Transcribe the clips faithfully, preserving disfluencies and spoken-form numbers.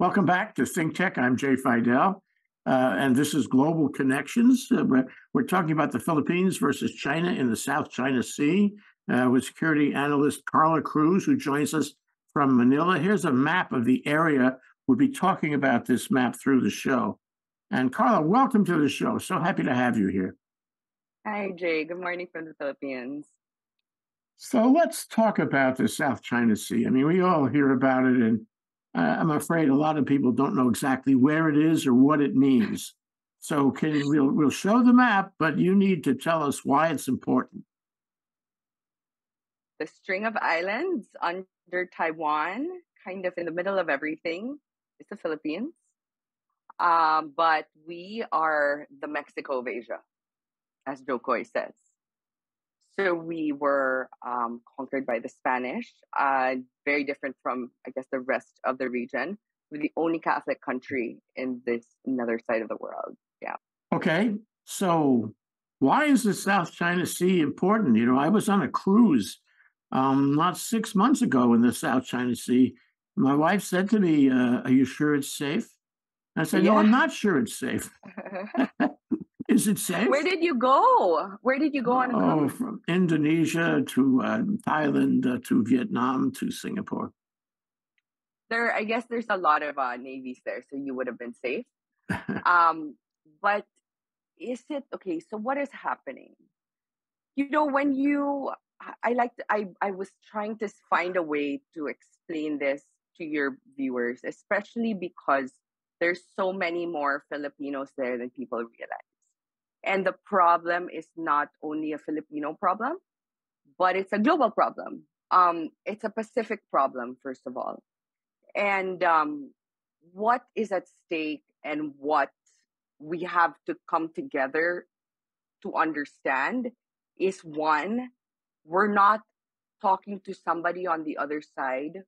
Welcome back to ThinkTech. I'm Jay Fidell, uh, and this is Global Connections. Uh, we're, we're talking about the Philippines versus China in the South China Sea uh, with security analyst Karla Cruz, who joins us from Manila. Here's a map of the area. We'll be talking about this map through the show. And Karla, welcome to the show. So happy to have you here. Hi, Jay. Good morning from the Philippines. So let's talk about the South China Sea. I mean, we all hear about it, and uh, I'm afraid a lot of people don't know exactly where it is or what it means. So can we'll, we'll show the map, but you need to tell us why it's important. The string of islands under Taiwan, kind of in the middle of everything, is the Philippines. Um, but we are the Mexico of Asia, as Jo Koy says. So we were um, conquered by the Spanish, uh, very different from, I guess, the rest of the region. We're the only Catholic country in this another side of the world. Yeah. Okay. So why is the South China Sea important? You know, I was on a cruise um, not six months ago in the South China Sea. My wife said to me, uh, are you sure it's safe? I said, yeah. No, I'm not sure it's safe. Is it safe? Where did you go? Where did you go on? Oh, a from Indonesia to uh, Thailand uh, to Vietnam to Singapore. There, I guess there's a lot of uh, navies there, so you would have been safe. um, but is it okay? So what is happening? You know, when you, I like, I I was trying to find a way to explain this to your viewers, especially because there's so many more Filipinos there than people realize. And the problem is not only a Filipino problem, but it's a global problem. Um, it's a Pacific problem, first of all. And um, what is at stake and what we have to come together to understand is, one, we're not talking to somebody on the other side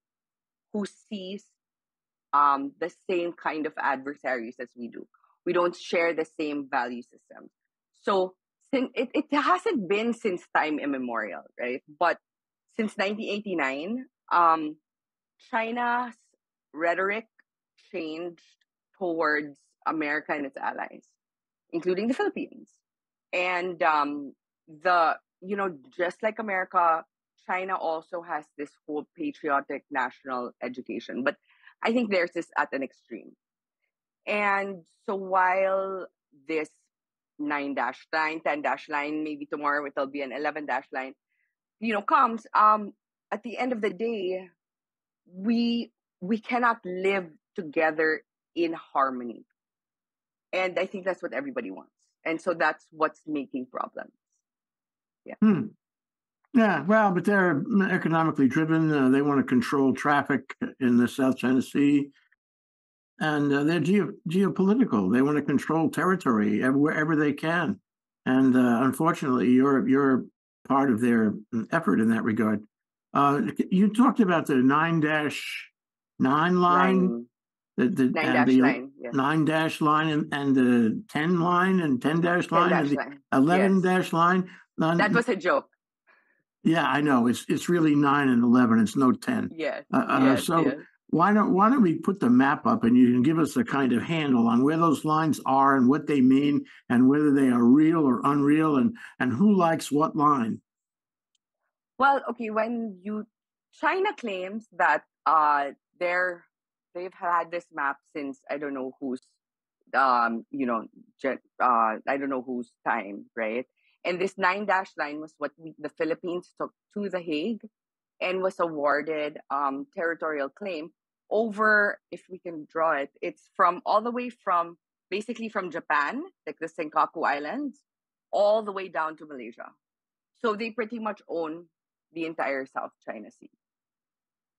who sees um, the same kind of adversaries as we do. We don't share the same value system. So since it, it hasn't been since time immemorial, right? But since nineteen eighty-nine, um, China's rhetoric changed towards America and its allies, including the Philippines. And um, the, you know, just like America, China also has this whole patriotic national education. But I think there's this at an extreme. And so while this nine dash line, ten dash line, maybe tomorrow it'll be an eleven dash line, you know, comes, um, at the end of the day, we we cannot live together in harmony. And I think that's what everybody wants. And so that's what's making problems. Yeah. Hmm. Yeah, well, but they're economically driven. Uh, they want to control traffic in the South China Sea. And uh, they're geo geopolitical. They want to control territory wherever they can. And uh, unfortunately, you're, you're part of their effort in that regard. Uh, you talked about the nine dash nine line, the, the, nine dash line, and, and the ten line, and ten dash line, and the eleven dash line. Yes. That was a joke. Yeah, I know. It's, it's really nine and eleven. It's no ten. Yes. Uh, yes, uh, so. Yes. Why don't, why don't we put the map up and you can give us a kind of handle on where those lines are and what they mean and whether they are real or unreal and, and who likes what line? Well, okay, when you, China claims that uh, they're, they've had this map since, I don't know whose, um, you know, uh, I don't know whose time, right? And this nine-dash line was what we, the Philippines took to The Hague and was awarded um, territorial claim. Over, if we can draw it, it's from all the way from, basically from Japan, like the Senkaku Islands, all the way down to Malaysia. So they pretty much own the entire South China Sea.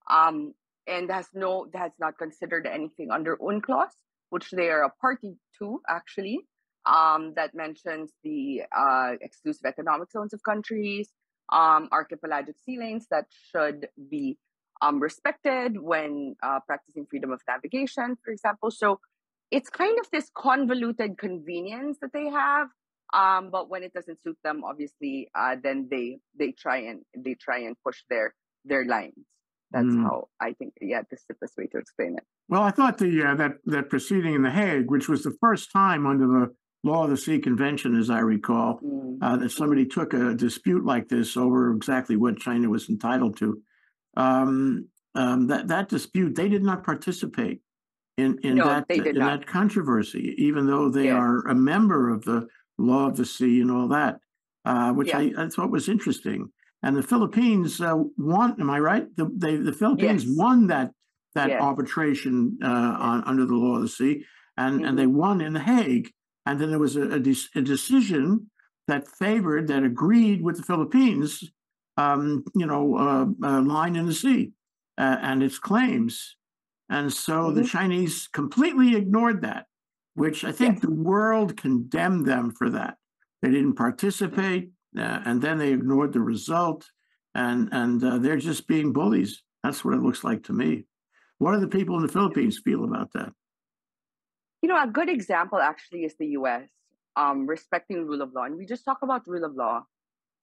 Um, and has no, has not considered anything under UNCLOS, which they are a party to, actually, um, that mentions the uh, exclusive economic zones of countries, um, archipelagic sea lanes that should be Um, respected when uh, practicing freedom of navigation, for example. So it's kind of this convoluted convenience that they have. Um, but when it doesn't suit them, obviously, uh, then they they try and they try and push their their lines. That's mm. how I think, yeah, this is the best way to explain it. Well, I thought the uh, that, that proceeding in The Hague, which was the first time under the Law of the Sea Convention, as I recall, mm. uh, that somebody took a dispute like this over exactly what China was entitled to. Um, um, that, that dispute, they did not participate in, in, no, that, in that controversy, even though they yes. are a member of the Law of the Sea and all that, uh, which yeah. I, I thought was interesting. And the Philippines uh, won, am I right? The, they, the Philippines yes. won that that yes. arbitration uh, on, under the Law of the Sea, and, mm-hmm. and they won in The Hague. And then there was a, a, de a decision that favored, that agreed with the Philippines, um, you know, uh, uh, line in the sea uh, and its claims. And so mm-hmm. the Chinese completely ignored that, which I think yes. the world condemned them for that. They didn't participate. Uh, and then they ignored the result, and and uh, they're just being bullies. That's what it looks like to me. What do the people in the Philippines feel about that? You know, a good example actually is the U S um, respecting rule of law, and we just talk about rule of law,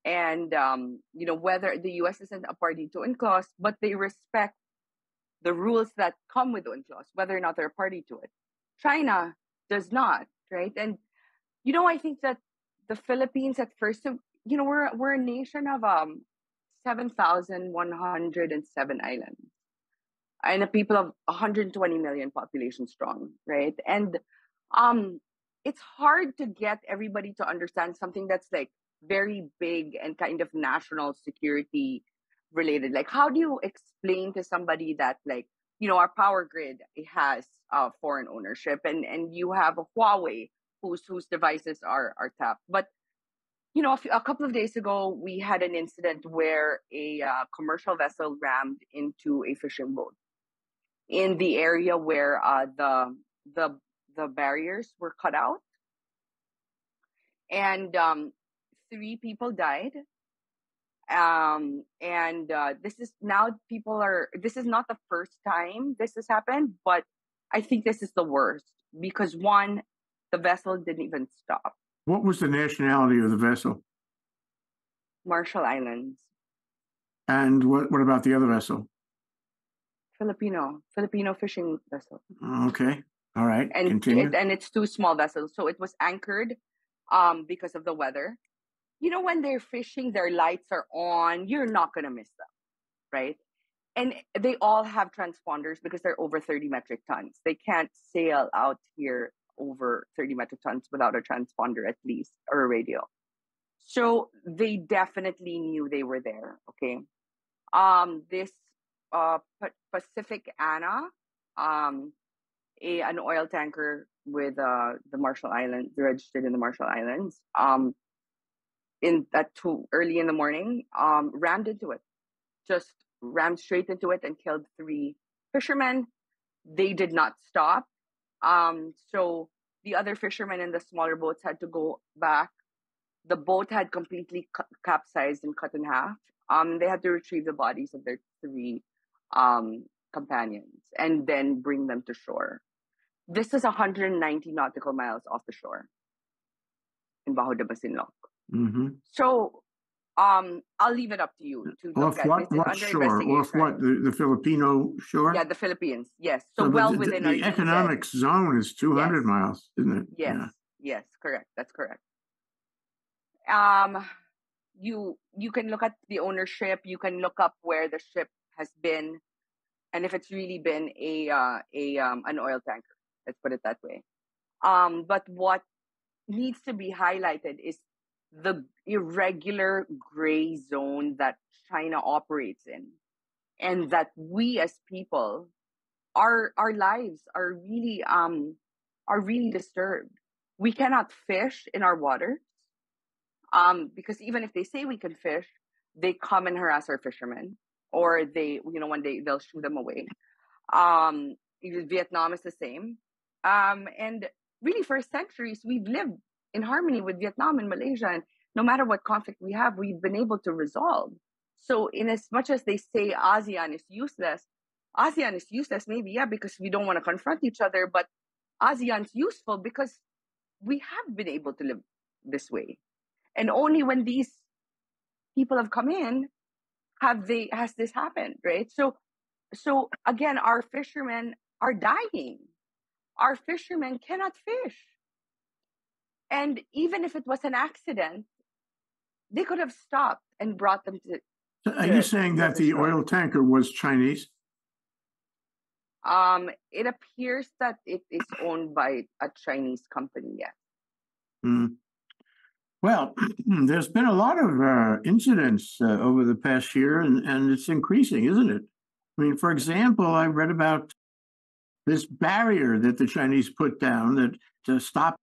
and um, you know, whether the U S isn't a party to UNCLOS, but they respect the rules that come with UNCLOS, whether or not they're a party to it. China does not, right? And you know, I think that the Philippines at first. You know, we're we're a nation of um seven thousand one hundred and seven islands, and a people of one hundred twenty million population strong, right? And um, it's hard to get everybody to understand something that's like very big and kind of national security related. Like, how do you explain to somebody that, like, you know, our power grid has uh, foreign ownership, and and you have a Huawei whose whose devices are are tapped, but you know, a, few, a couple of days ago, we had an incident where a uh, commercial vessel rammed into a fishing boat in the area where uh, the the the barriers were cut out, and um, three people died. Um, and uh, this is now people are. This is not the first time this has happened, but I think this is the worst because one, the vessel didn't even stop. What was the nationality of the vessel? Marshall Islands. And what, what about the other vessel? Filipino, Filipino fishing vessel. Okay. All right. And, continue. It, and it's two small vessels. So it was anchored um, because of the weather. You know, when they're fishing, their lights are on. You're not going to miss them, right? And they all have transponders because they're over thirty metric tons. They can't sail out here over thirty metric tons without a transponder at least, or a radio. So they definitely knew they were there, okay? Um, this uh, Pacific Anna, um, a, an oil tanker with uh, the Marshall Islands, registered in the Marshall Islands, um, in at two, early in the morning, um, rammed into it, just rammed straight into it and killed three fishermen. They did not stop. Um, so the other fishermen in the smaller boats had to go back. The boat had completely capsized and cut in half. Um, they had to retrieve the bodies of their three um, companions and then bring them to shore. This is one hundred ninety nautical miles off the shore in Bajo de Masinloc. Mm-hmm. So um, I'll leave it up to you to look off at what, what shore? Off what? The, the Filipino shore? Yeah, the Philippines, yes. So, so well the, within the, our... The economic set. zone is two hundred yes. miles, isn't it? Yes, yeah. yes, correct. That's correct. Um, you, you can look at the ownership. You can look up where the ship has been and if it's really been a, uh, a, um, an oil tanker. Let's put it that way. Um, but what needs to be highlighted is the irregular gray zone that China operates in, and that we as people, our our lives are really um are really disturbed. We cannot fish in our waters, um because even if they say we can fish, they come and harass our fishermen, or they you know one day they'll shoo them away. Um, Vietnam is the same, um, and really for centuries we've lived in harmony with Vietnam and Malaysia, and no matter what conflict we have, we've been able to resolve. So in as much as they say ASEAN is useless, ASEAN is useless maybe, yeah, because we don't want to confront each other, but ASEAN's useful because we have been able to live this way. And only when these people have come in have they has this happened, right? So So again, our fishermen are dying. Our fishermen cannot fish. And even if it was an accident, they could have stopped and brought them to... So are to, you saying that the shore. oil tanker was Chinese? Um, it appears that it is owned by a Chinese company, yes. Mm. Well, there's been a lot of uh, incidents uh, over the past year, and, and it's increasing, isn't it? I mean, for example, I read about this barrier that the Chinese put down that to stop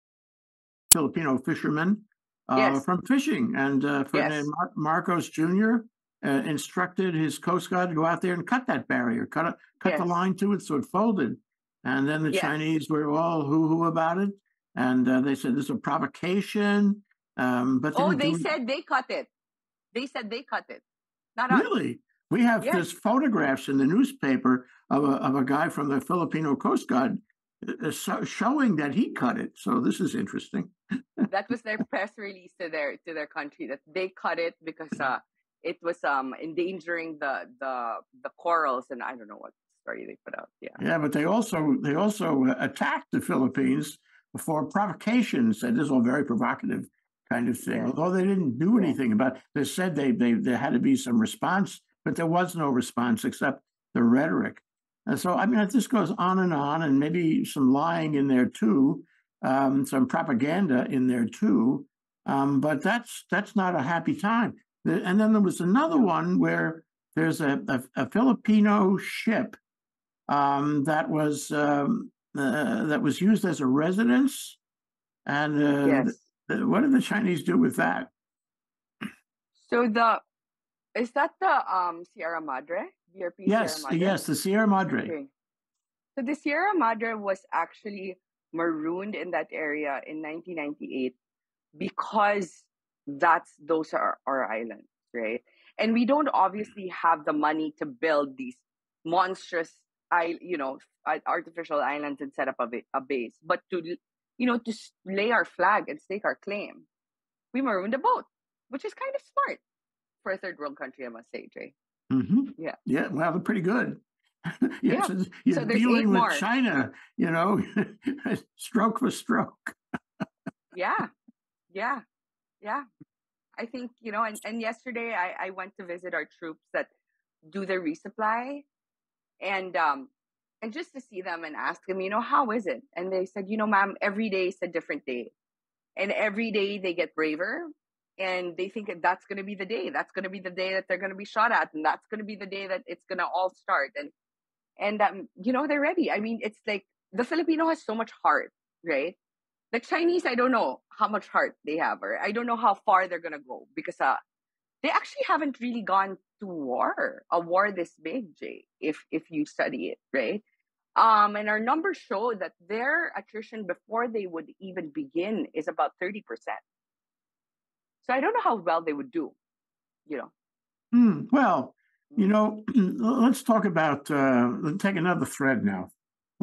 Filipino fishermen uh, yes. from fishing. And uh, Fernando yes. Marcos Junior Uh, instructed his Coast Guard to go out there and cut that barrier, cut a, cut yes. the line to it so it folded. And then the yes. Chinese were all hoo-hoo about it. And uh, they said, this is a provocation. Um, but oh, they said they cut it. They said they cut it. Not really? Us. We have yes. this photographs in the newspaper of a, of a guy from the Filipino Coast Guard uh, so, showing that he cut it. So this is interesting. That was their press release to their to their country, that they cut it because uh, it was um, endangering the, the the corals, and I don't know what story they put out. Yeah, yeah, but they also they also attacked the Philippines for provocations. That is all very provocative kind of thing. Yeah. Although they didn't do anything yeah. about it. They said they they there had to be some response. But there was no response except the rhetoric. And so, I mean, this goes on and on, and maybe some lying in there too, um, some propaganda in there too. Um, but that's that's not a happy time. And then there was another one where there's a, a, a Filipino ship um, that was um, uh, that was used as a residence. And uh, yes. th what did the Chinese do with that? So the... Is that the um, Sierra Madre? B R P yes, Sierra Madre? Yes, the Sierra Madre. Okay. So the Sierra Madre was actually marooned in that area in nineteen ninety-eight because that's those are our islands, right? And we don't obviously have the money to build these monstrous, you know, artificial islands and set up a, a base. But to, you know, to lay our flag and stake our claim, we marooned a boat, which is kind of smart. For a third world country, I must say, Jay. Mm-hmm. Yeah. Yeah. Well, they're pretty good. yeah. So, you're so dealing with more. China, you know, stroke for stroke. yeah. Yeah. Yeah. I think, you know, and, and yesterday I, I went to visit our troops that do their resupply and, um, and just to see them and ask them, you know, how is it? And they said, you know, ma'am, every day is a different day. And every day they get braver. And they think that's going to be the day. That's going to be the day that they're going to be shot at. And that's going to be the day that it's going to all start. And, and um, you know, they're ready. I mean, it's like the Filipino has so much heart, right? The Chinese, I don't know how much heart they have. Or I don't know how far they're going to go. Because uh, they actually haven't really gone to war. A war this big, Jay, if, if you study it, right? Um, and our numbers show that their attrition before they would even begin is about thirty percent. So I don't know how well they would do, you know. Mm, well, you know, let's talk about, uh, let's take another thread now.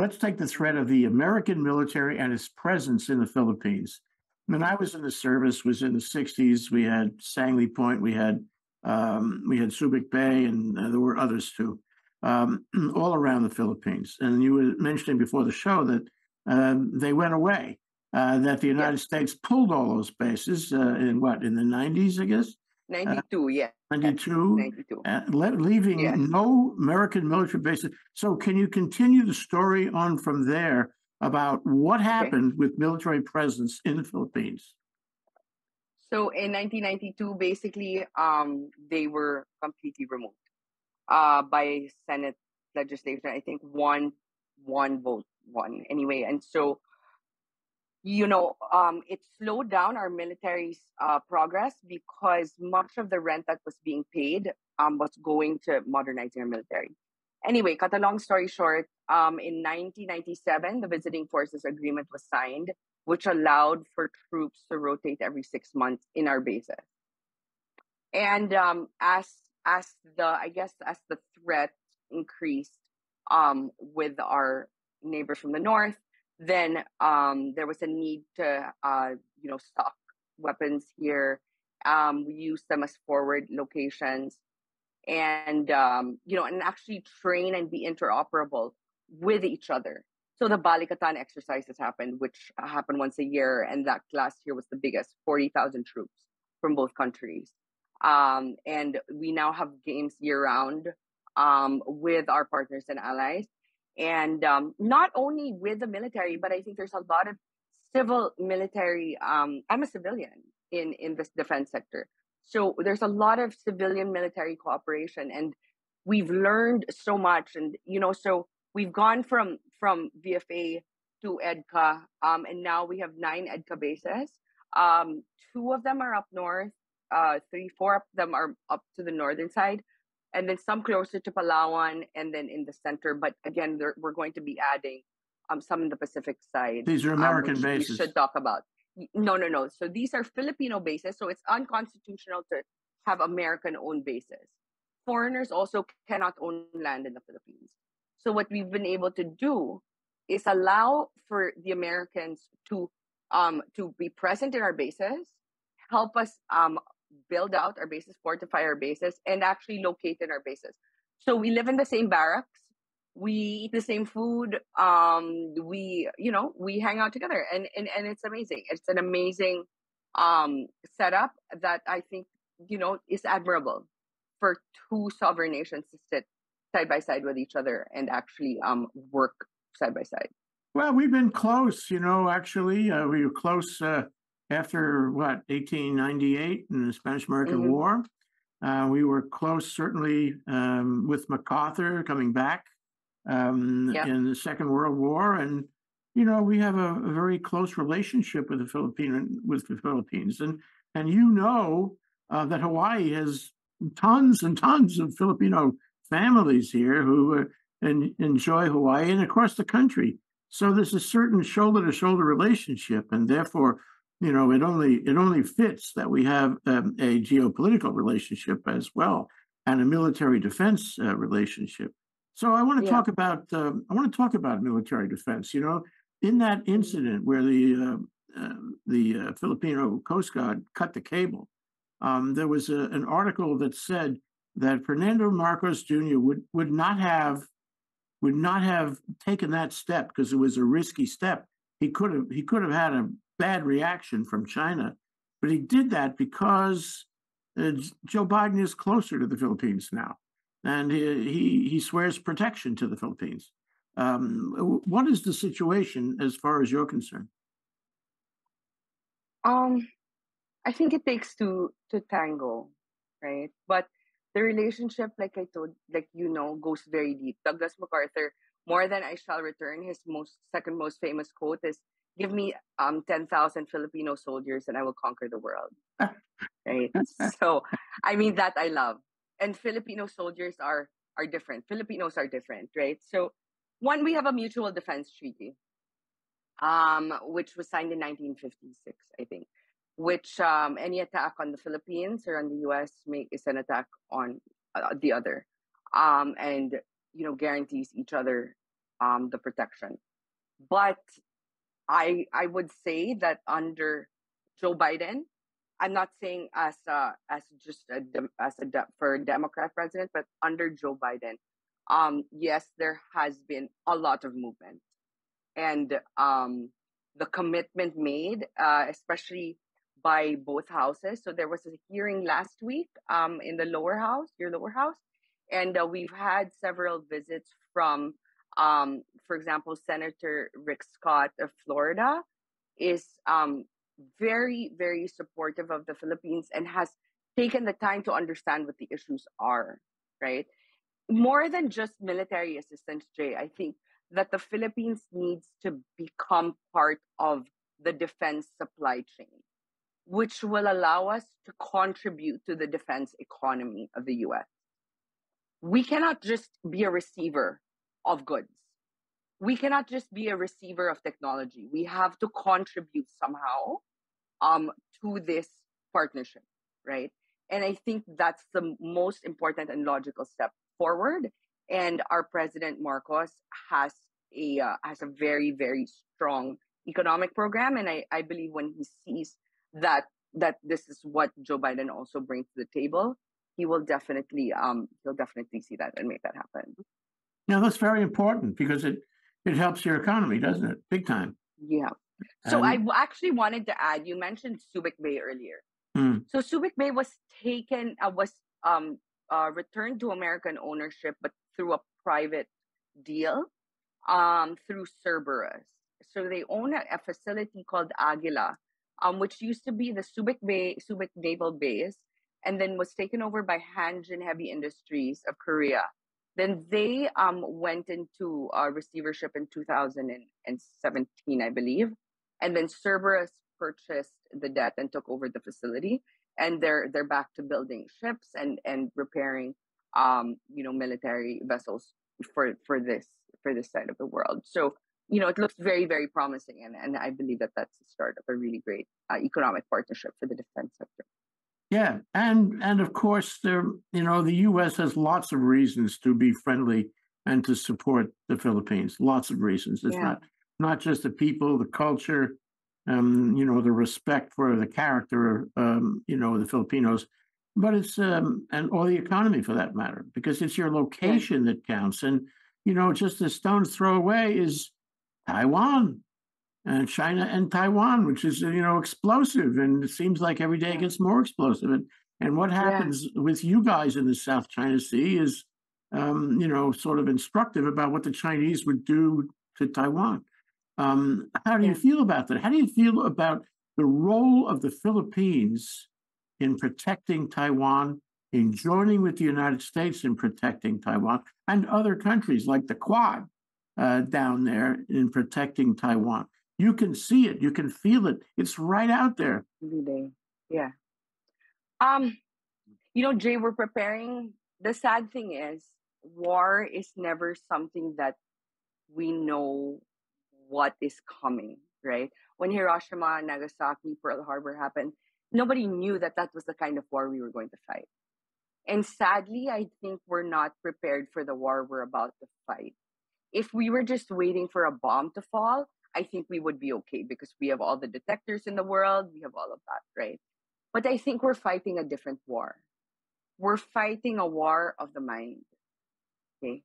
Let's take the thread of the American military and its presence in the Philippines. When I was in the service, was in the sixties, we had Sangley Point, we had um, we had Subic Bay, and uh, there were others too, um, all around the Philippines. And you were mentioning before the show that uh, they went away. Uh, that the United yes. States pulled all those bases uh, in what, in the nineties, I guess? ninety-two, uh, yeah. ninety-two, ninety-two. Uh, le leaving yes. no American military bases. So can you continue the story on from there about what happened okay. with military presence in the Philippines? So in nineteen ninety-two, basically, um, they were completely removed uh, by Senate legislation. I think one, one vote, one anyway. And so... You know, um, it slowed down our military's uh, progress because much of the rent that was being paid um, was going to modernizing our military. Anyway, cut a long story short, um, in nineteen ninety-seven, the Visiting Forces Agreement was signed, which allowed for troops to rotate every six months in our bases. And um, as as the I guess as the threat increased um, with our neighbors from the north. Then um, there was a need to, uh, you know, stock weapons here. Um, we used them as forward locations. and, um, you know, and actually train and be interoperable with each other. So the Balikatan exercises happened, which happened once a year. And that last year was the biggest, forty thousand troops from both countries. Um, and we now have games year round um, with our partners and allies. And um, not only with the military, but I think there's a lot of civil military. Um, I'm a civilian in, in the defense sector. So there's a lot of civilian military cooperation, and we've learned so much. And, you know, so we've gone from, from V F A to E D C A, um, and now we have nine E D C A bases. Um, two of them are up north, uh, three, four of them are up to the northern side, and then some closer to Palawan, and then in the center. But again, there, we're going to be adding um, some in the Pacific side. These are American um, bases. We should talk about. No, no, no. So these are Filipino bases. So it's unconstitutional to have American-owned bases. Foreigners also cannot own land in the Philippines. So what we've been able to do is allow for the Americans to um, to be present in our bases, help us um, build out our bases, fortify our bases, and actually locate in our bases. So we live in the same barracks, we eat the same food, um, we, you know, we hang out together, and and, and it's amazing. It's an amazing um, setup that I think, you know, is admirable for two sovereign nations to sit side by side with each other and actually um, work side by side. Well, we've been close, you know, actually. Uh, we were close uh, after, what, eighteen ninety-eight in the Spanish-American mm-hmm. War. Uh, we were close, certainly, um, with MacArthur coming back um, yeah. in the Second World War. And, you know, we have a, a very close relationship with the, Philippine, with the Philippines. And, and you know uh, that Hawaii has tons and tons of Filipino families here who uh, en enjoy Hawaii and across the country. So there's a certain shoulder-to-shoulder relationship, and therefore, you know, it only it only fits that we have um, a geopolitical relationship as well and a military defense uh, relationship. So I want to yeah. talk about um, I want to talk about military defense. You know, in that incident where the uh, uh, the uh, Filipino Coast Guard cut the cable, um, there was a, an article that said that Fernando Marcos Junior would would not have would not have taken that step because it was a risky step. He could have he could have had a bad reaction from China, but he did that because uh, Joe Biden is closer to the Philippines now, and he he, he swears protection to the Philippines. Um, what is the situation as far as you're concerned? Um, I think it takes two to tango, right? But the relationship, like I told, like, you know, goes very deep. Douglas MacArthur, more than I shall return, his most second most famous quote is, give me um ten thousand Filipino soldiers and I will conquer the world. Right? So, I mean, that I love. And Filipino soldiers are, are different. Filipinos are different, right? So, one, we have a mutual defense treaty, um, which was signed in nineteen fifty-six, I think. Which um, any attack on the Philippines or on the U S make is an attack on uh, the other, um, and you know guarantees each other um, the protection. But I I would say that under Joe Biden, I'm not saying as a, as just a, as a de for a Democrat president, but under Joe Biden, um, yes, there has been a lot of movement, and um, the commitment made, uh, especially by both houses. So there was a hearing last week um, in the lower house, your lower house, and uh, we've had several visits from, um, for example, Senator Rick Scott of Florida is um, very, very supportive of the Philippines and has taken the time to understand what the issues are, right? More than just military assistance, Jay, I think that the Philippines needs to become part of the defense supply chain, which will allow us to contribute to the defense economy of the U S. We cannot just be a receiver of goods. We cannot just be a receiver of technology. We have to contribute somehow um, to this partnership, right? And I think that's the most important and logical step forward. And our President Marcos has a, uh, has a very, very strong economic program. And I, I believe when he sees that that this is what Joe Biden also brings to the table, he will definitely um, he'll definitely see that and make that happen. Now that's very important because it it helps your economy, doesn't it? Big time. Yeah. So um, I actually wanted to add. You mentioned Subic Bay earlier. Hmm. So Subic Bay was taken uh, was um, uh, returned to American ownership, but through a private deal um, through Cerberus. So they own a, a facility called Aguila, um, which used to be the Subic Bay Subic Naval Base, and then was taken over by Hanjin Heavy Industries of Korea. Then they um, went into uh, receivership in two thousand seventeen, I believe, and then Cerberus purchased the debt and took over the facility. And they're they're back to building ships and and repairing, um, you know, military vessels for for this for this side of the world. So you know, it looks very, very promising. And, and I believe that that's the start of a really great uh, economic partnership for the defense sector. Yeah. And, and of course, there, you know, the U S has lots of reasons to be friendly and to support the Philippines. Lots of reasons. It's yeah. not, not just the people, the culture, um, you know, the respect for the character, um, you know, the Filipinos, but it's, um, and or the economy for that matter, because it's your location that counts. And, you know, just a stone's throw away is Taiwan and China and Taiwan, which is, you know, explosive. And it seems like every day it gets more explosive. And, and what happens yeah. with you guys in the South China Sea is, um, you know, sort of instructive about what the Chinese would do to Taiwan. Um, how do yeah. you feel about that? How do you feel about the role of the Philippines in protecting Taiwan, in joining with the United States in protecting Taiwan and other countries like the Quad? Uh, down there in protecting Taiwan. You can see it. You can feel it. It's right out there. Yeah. Um, you know, Jay, we're preparing. The sad thing is war is never something that we know what is coming, right? When Hiroshima, Nagasaki, Pearl Harbor happened, nobody knew that that was the kind of war we were going to fight. And sadly, I think we're not prepared for the war we're about to fight. If we were just waiting for a bomb to fall, I think we would be okay because we have all the detectors in the world. We have all of that, right? But I think we're fighting a different war. We're fighting a war of the mind, okay?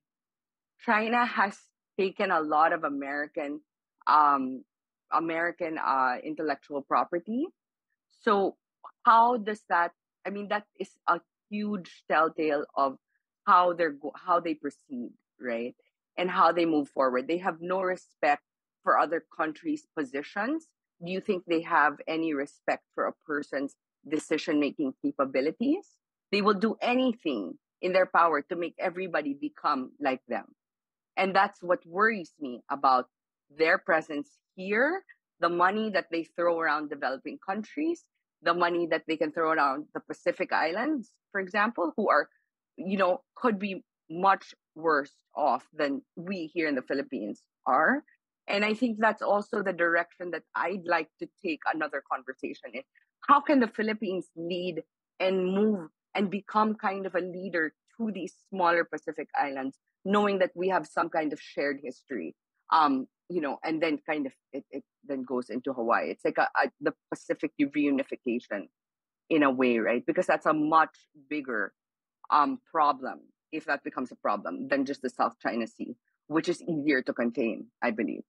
China has taken a lot of American, um, American uh, intellectual property. So how does that, I mean, that is a huge telltale of how they're, how they proceed, right? And how they move forward. They have no respect for other countries' positions. Do you think they have any respect for a person's decision-making capabilities? They will do anything in their power to make everybody become like them. And that's what worries me about their presence here, the money that they throw around developing countries, the money that they can throw around the Pacific Islands, for example, who are, you know, could be much worse off than we here in the Philippines are. And I think that's also the direction that I'd like to take another conversation in. How can the Philippines lead and move and become kind of a leader to these smaller Pacific Islands, knowing that we have some kind of shared history, um, you know, and then kind of it, it then goes into Hawaii. It's like a, a, the Pacific reunification in a way, right? Because that's a much bigger um, problem. If that becomes a problem, than just the South China Sea, which is easier to contain, I believe.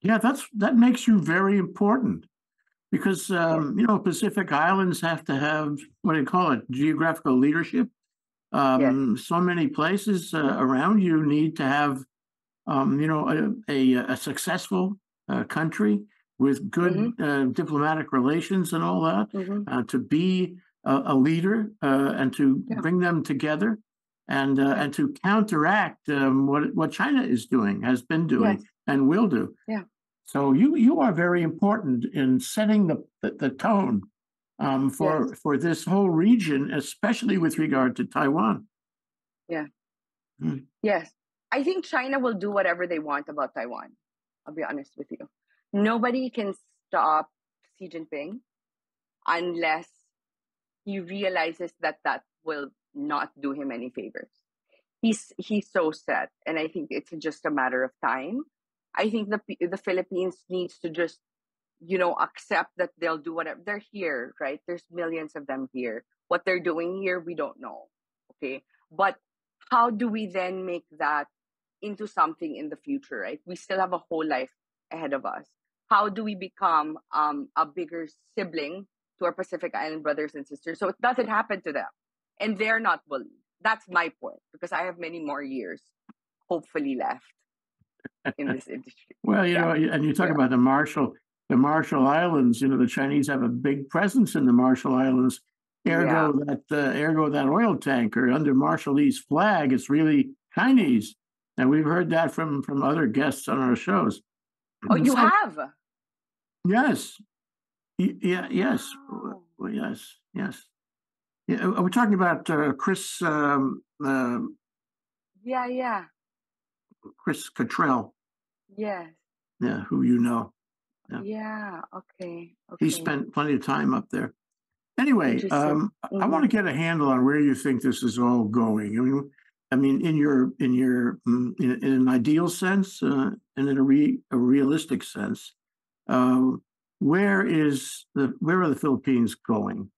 Yeah, that's that makes you very important because, um, you know, Pacific Islands have to have, what do you call it, geographical leadership. Um, yes. So many places uh, around you need to have, um, you know, a, a, a successful uh, country with good mm-hmm. uh, diplomatic relations and all that mm-hmm. uh, to be a leader uh, and to yeah. bring them together and uh, and to counteract um, what what China is doing, has been doing, yes. and will do. Yeah. So you you are very important in setting the the tone um, for yes. for this whole region, especially with regard to Taiwan. Yeah. Hmm. Yes, I think China will do whatever they want about Taiwan. I'll be honest with you. Nobody can stop Xi Jinping unless he realizes that that will not do him any favors. He's he's so set, and I think it's just a matter of time. I think the the Philippines needs to just you know, accept that they'll do whatever. They're here, right? There's millions of them here. What they're doing here, we don't know, okay? But how do we then make that into something in the future, right? We still have a whole life ahead of us. How do we become um, a bigger sibling to our Pacific Island brothers and sisters so it doesn't happen to them and they're not bullied? That's my point, because I have many more years, hopefully, left in this industry. Well, you yeah. know, and you talk yeah. about the Marshall, the Marshall Islands. You know, the Chinese have a big presence in the Marshall Islands. Ergo, yeah. that uh, ergo that oil tanker under Marshallese flag is really Chinese, and we've heard that from from other guests on our shows. Oh, you so, have? Yes. Yeah. Yes. Oh. Yes. Yes. Yeah, we're talking about uh, Chris. Um, uh, yeah. Yeah. Chris Cottrell. Yes. Yeah, who you know. Yeah. yeah okay, okay. He spent plenty of time up there. Anyway, um, mm-hmm. I want to get a handle on where you think this is all going. I mean, I mean, in your in your in, in an ideal sense, uh, and in a re, a realistic sense, um, where is the where are the Philippines going?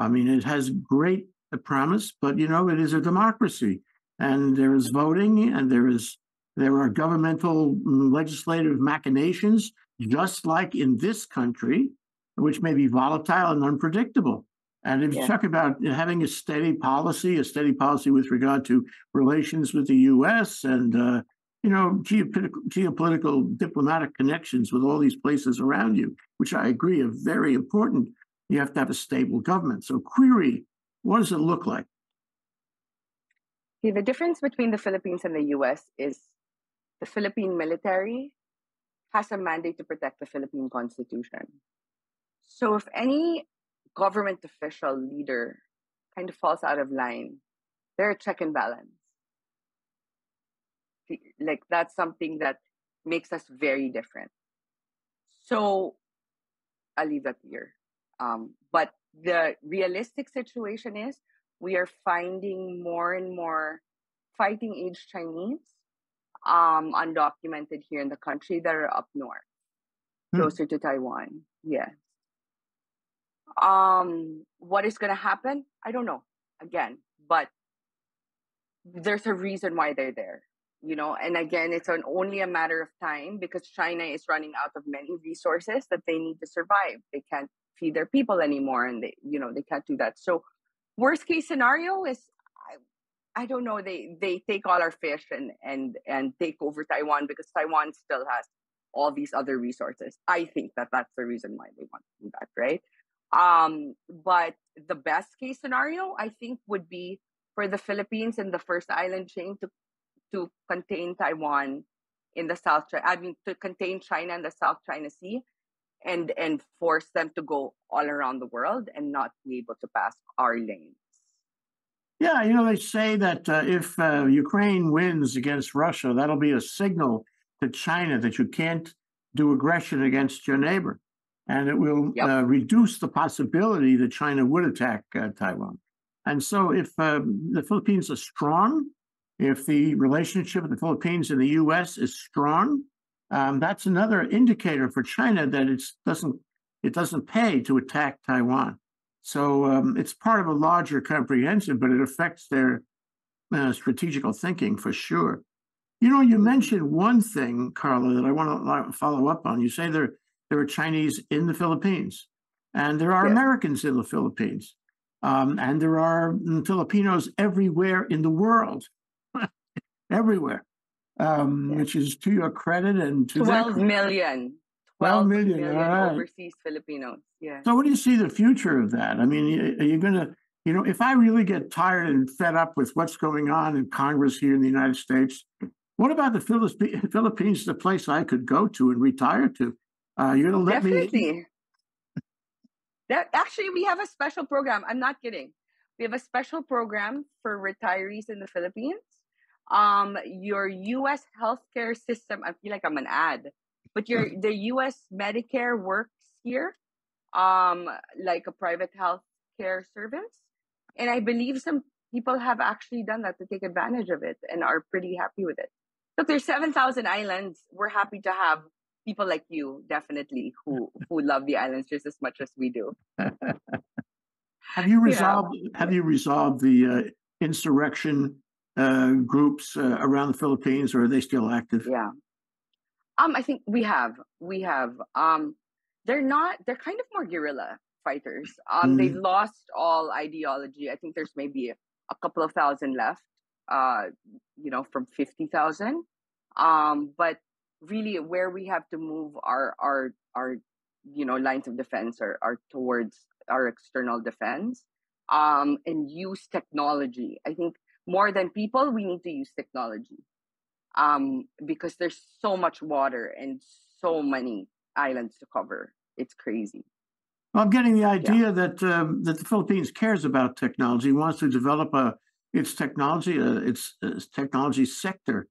I mean, it has great promise, but you know, it is a democracy, and there is voting, and there is there are governmental legislative machinations, just like in this country, which may be volatile and unpredictable. And if yeah. you talk about having a steady policy, a steady policy with regard to relations with the U S and, uh, you know, geopolitical, geopolitical diplomatic connections with all these places around you, which I agree are very important, you have to have a stable government. So query, what does it look like? See, the difference between the Philippines and the U S is the Philippine military has a mandate to protect the Philippine Constitution. So if any government official leader kind of falls out of line, they're a check and balance. Like, that's something that makes us very different. So I'll leave that here. Um, but the realistic situation is we are finding more and more fighting age Chinese, um, undocumented here in the country, that are up north, hmm. closer to Taiwan. Yeah. Um, what is going to happen? I don't know, again, but there's a reason why they're there, you know, and again, it's an, only a matter of time, because China is running out of many resources that they need to survive. They can't feed their people anymore, and they, you know, they can't do that. So worst case scenario is, I, I don't know, they, they take all our fish and, and, and take over Taiwan, because Taiwan still has all these other resources. I think that that's the reason why they want to do that, right? Um, but the best case scenario, I think, would be for the Philippines and the first island chain to to contain Taiwan in the South China, I mean, to contain China in the South China Sea, and and force them to go all around the world and not be able to pass our lanes. Yeah, you know, they say that uh, if uh, Ukraine wins against Russia, that'll be a signal to China that you can't do aggression against your neighbor. And it will yep. uh, reduce the possibility that China would attack uh, Taiwan. And so if uh, the Philippines are strong, if the relationship of the Philippines and the U S is strong, um, that's another indicator for China that it doesn't, it doesn't pay to attack Taiwan. So um, it's part of a larger comprehensive, but it affects their uh, strategical thinking for sure. You know, you mentioned one thing, Karla, that I want to follow up on. You say there There are Chinese in the Philippines, and there are yeah. Americans in the Philippines, um, and there are Filipinos everywhere in the world, everywhere, um, yeah. which is to your credit and to twelve their million, twelve, 12 million, million right. overseas Filipinos. Yeah. So, what do you see the future of that? I mean, are you going to, you know, if I really get tired and fed up with what's going on in Congress here in the United States, what about the Philipp- Philippines? The place I could go to and retire to. Uh, you're gonna let Definitely. me... That, actually, we have a special program. I'm not kidding. We have a special program for retirees in the Philippines. Um, your U S healthcare system, I feel like I'm an ad, but your the U S Medicare works here, um, like a private healthcare service. And I believe some people have actually done that to take advantage of it and are pretty happy with it. Look, there's seven thousand islands. We're happy to have people like you, definitely, who who love the islands just as much as we do. Have you resolved? Yeah. Have you resolved the uh, insurrection uh, groups uh, around the Philippines, or are they still active? Yeah, um, I think we have. We have. Um, they're not. They're kind of more guerrilla fighters. Um, mm. They've lost all ideology. I think there's maybe a, a couple of thousand left. Uh, you know, from fifty thousand. Um, but really, where we have to move our our our you know lines of defense are are towards our external defense, um, and use technology. I think more than people, we need to use technology, um, because there's so much water and so many islands to cover. It's crazy. Well, I'm getting the idea yeah. that um, that the Philippines cares about technology, wants to develop a its technology uh, its, its technology sector.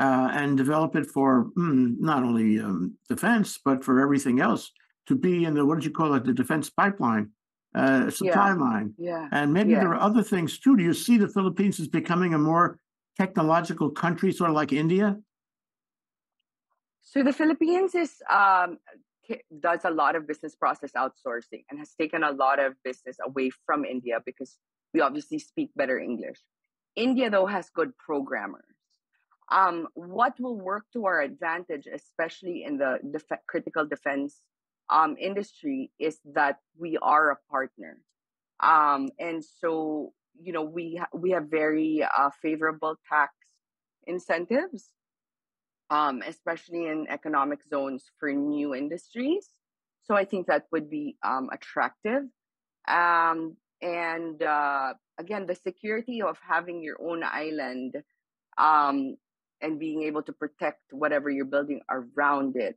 Uh, and develop it for mm, not only um, defense, but for everything else, to be in the, what did you call it, the defense pipeline, uh, supply yeah. line. Yeah. And maybe yeah. there are other things too. Do you see the Philippines as becoming a more technological country, sort of like India? So the Philippines is um, does a lot of business process outsourcing and has taken a lot of business away from India because we obviously speak better English. India, though, has good programmers. Um, what will work to our advantage, especially in the def critical defense um, industry, is that we are a partner. Um, and so, you know, we, ha we have very uh, favorable tax incentives, um, especially in economic zones for new industries. So I think that would be um, attractive. Um, and uh, again, the security of having your own island um, and being able to protect whatever you're building around it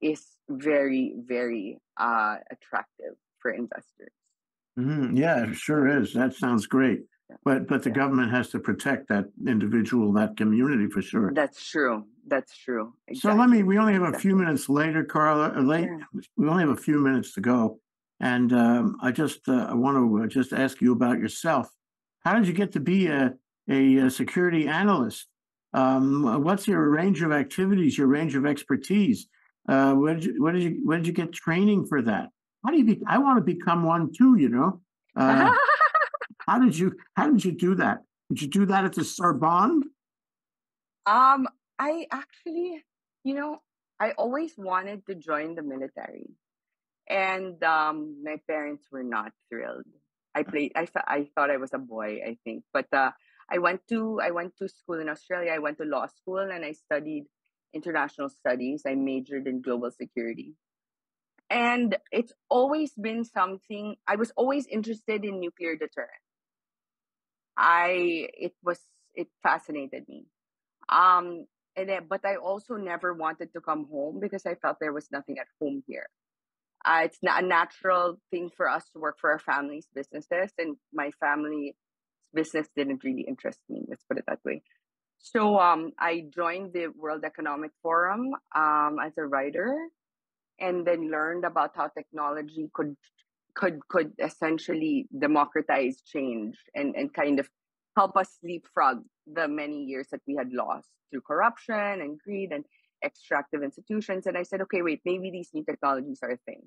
is very, very uh, attractive for investors. Mm-hmm. Yeah, it sure is. That sounds great. Yeah. But but the yeah. government has to protect that individual, that community, for sure. That's true. That's true. Exactly. So let me. We only have exactly. a few minutes later, Karla. Late. Yeah. We only have a few minutes to go, and um, I just uh, I want to just ask you about yourself. How did you get to be a a security analyst? Um, what's your range of activities, your range of expertise? Uh, where did you, where did you, where did you get training for that? How do you be, I want to become one too, you know? Uh, how did you, how did you do that? Did you do that at the Sorbonne? Um, I actually, you know, I always wanted to join the military, and um, my parents were not thrilled. I played, I, I thought I was a boy, I think, but uh, I went to I went to school in Australia. I went to law school and I studied international studies. I majored in global security. And it's always been something. I was always interested in nuclear deterrence. I it was it fascinated me. Um and then, but I also never wanted to come home because I felt there was nothing at home here. Uh, it's not a natural thing for us to work for our families' businesses, and my family business didn't really interest me, let's put it that way. So um, I joined the World Economic Forum um, as a writer, and then learned about how technology could could could essentially democratize change and, and kind of help us leapfrog the many years that we had lost through corruption and greed and extractive institutions. And I said, okay, wait, maybe these new technologies are a thing.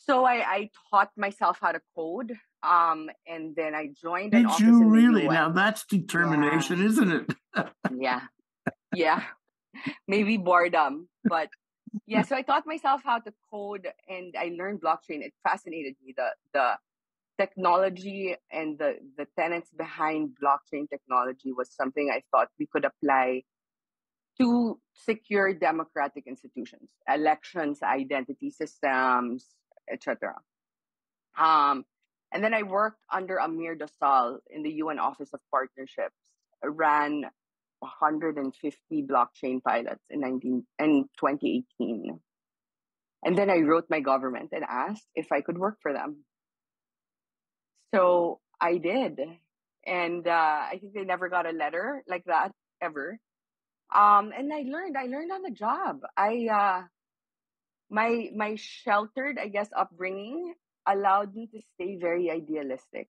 So I, I taught myself how to code, um, and then I joined an office in the U S. Did you really? Now that's determination, yeah. isn't it? yeah, yeah. Maybe boredom, but yeah. So I taught myself how to code, and I learned blockchain. It fascinated me, the the technology and the the tenets behind blockchain technology was something I thought we could apply to secure democratic institutions, elections, identity systems, et cetera. Um, and then I worked under Amir Dossal in the U N Office of Partnerships. I ran one hundred fifty blockchain pilots in nineteen and twenty eighteen. And then I wrote my government and asked if I could work for them. So I did, and uh, I think they never got a letter like that ever. Um, and I learned. I learned on the job. I. Uh, My my sheltered, I guess, upbringing allowed me to stay very idealistic,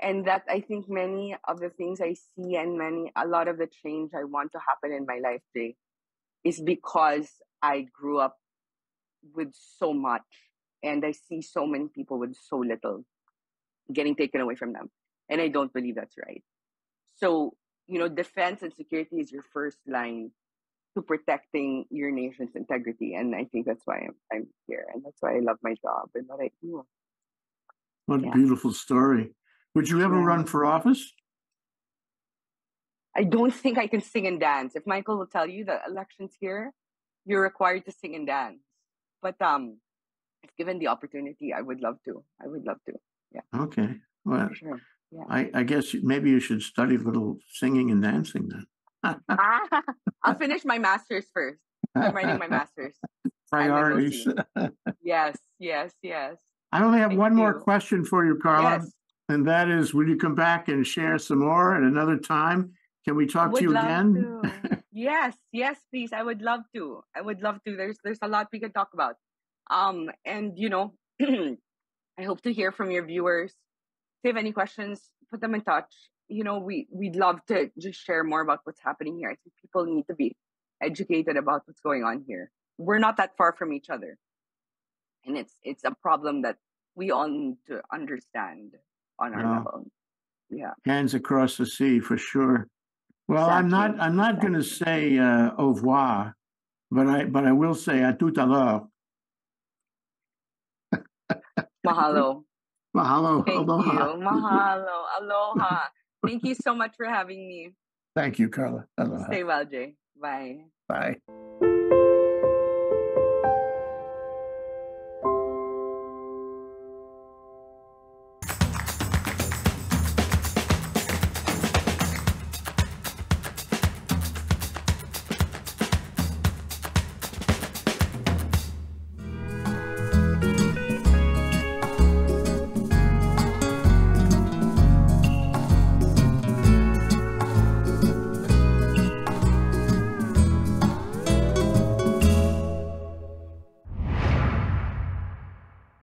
and that I think many of the things I see and many a lot of the change I want to happen in my life today is because I grew up with so much, and I see so many people with so little getting taken away from them. And I don't believe that's right. So, you know, defense and security is your first line to protecting your nation's integrity. And I think that's why I'm, I'm here. And that's why I love my job and what I do. What a yeah. beautiful story. Would you ever yeah. run for office? I don't think I can sing and dance. If Michael will tell you the elections here, you're required to sing and dance. But um, if given the opportunity, I would love to. I would love to. Yeah. Okay. Well, sure. yeah. I, I guess maybe you should study a little singing and dancing then. I'll finish my master's first. I'm writing my master's. Priorities. Yes, yes, yes. I only have Thank one you. more question for you, Karla. Yes. And that is, will you come back and share some more at another time? Can we talk to you again? To. Yes, yes, please. I would love to. I would love to. There's there's a lot we can talk about. Um, and, you know, I hope to hear from your viewers. If they have any questions, put them in touch. You know, we, we'd love to just share more about what's happening here. I think people need to be educated about what's going on here. We're not that far from each other. And it's it's a problem that we all need to understand on our yeah. level. Yeah. Hands across the sea, for sure. Well, exactly. I'm not I'm not exactly. going to say uh, au revoir, but I but I will say à tout à l'heure. Mahalo. Mahalo. Thank aloha. you. Mahalo. Aloha. Thank you so much for having me. Thank you, Karla. Aloha. Stay well, Jay. Bye. Bye.